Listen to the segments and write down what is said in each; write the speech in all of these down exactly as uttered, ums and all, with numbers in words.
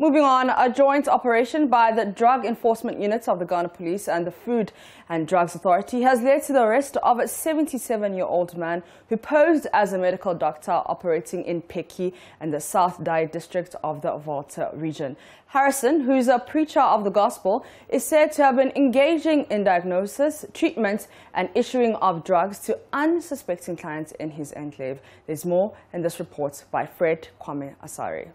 Moving on, a joint operation by the Drug Enforcement Unit of the Ghana Police and the Food and Drugs Authority has led to the arrest of a seventy-seven-year-old man who posed as a medical doctor operating in Peki and the South Dai district of the Volta region. Harrison, who's a preacher of the gospel, is said to have been engaging in diagnosis, treatment and issuing of drugs to unsuspecting clients in his enclave. There's more in this report by Fred Kwame Asare.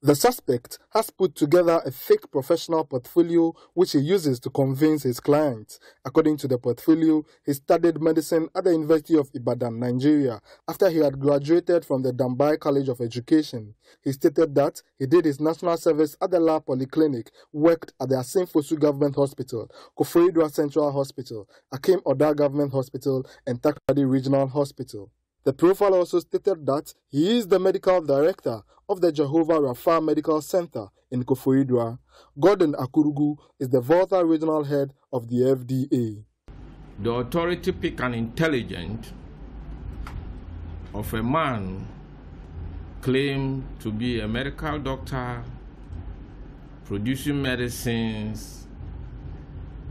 The suspect has put together a fake professional portfolio which he uses to convince his clients. According to the portfolio, he studied medicine at the University of Ibadan, Nigeria, after he had graduated from the Dambai College of Education. He stated that he did his national service at the La Polyclinic, worked at the Asim Fosu Government Hospital, Koforidua Central Hospital, Akim Oda Government Hospital, and Takoradi Regional Hospital. The profile also stated that he is the medical director of the Jehovah Rapha Medical Center in Koforidua. Gordon Akurugu is the Volta regional head of the F D A. The authority picked an intelligent of a man claimed to be a medical doctor, producing medicines,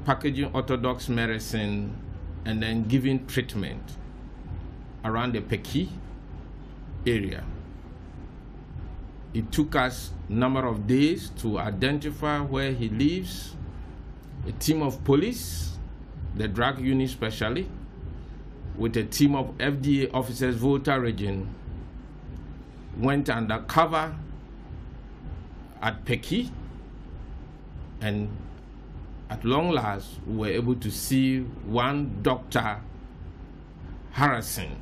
packaging orthodox medicine, and then giving treatment around the Peki area. It took us a number of days to identify where he lives. A team of police, the drug unit specially, with a team of F D A officers, Volta region, went undercover at Peki, and at long last, we were able to see one doctor, Harrison.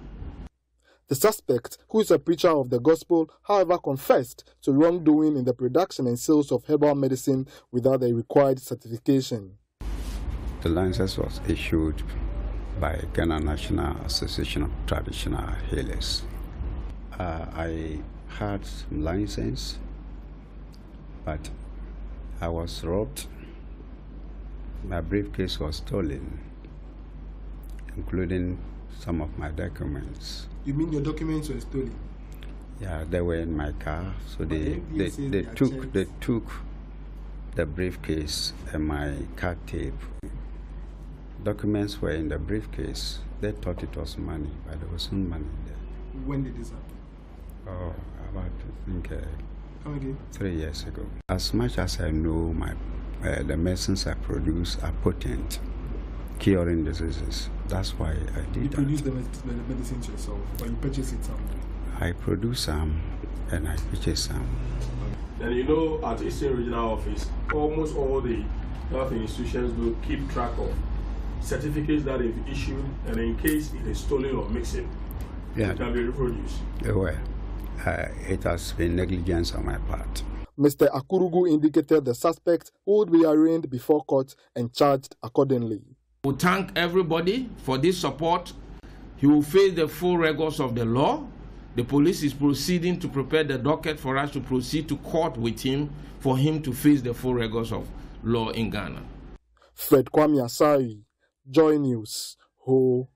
The suspect, who is a preacher of the gospel, however, confessed to wrongdoing in the production and sales of herbal medicine without the required certification. The license was issued by Ghana National Association of Traditional Healers. Uh, I had some license, but I was robbed. My briefcase was stolen, including some of my documents. You mean your documents were stolen? Yeah, they were in my car, so they they, they, they took checks. They took the briefcase and my car tape. Documents were in the briefcase. They thought it was money, but there was no money there. When did this happen? Oh, about I think uh, okay. three years ago. As much as I know, my uh, the medicines I produce are potent, curing diseases. That's why I did you that. You produce the medicines yourself, or you purchase it some? I produce some, and I purchase some. Then you know, at Eastern Regional Office, almost all the health institutions do keep track of certificates that they've issued, and in case it is stolen or mixed, yeah, it can be reproduced. Well, uh, it has been negligence on my part. Mister Akurugu indicated the suspect would be arraigned before court and charged accordingly. We thank everybody for this support. He will face the full rigors of the law. The police is proceeding to prepare the docket for us to proceed to court with him, for him to face the full rigors of law in Ghana. Fred Kwame Asare, Joy News. Ho.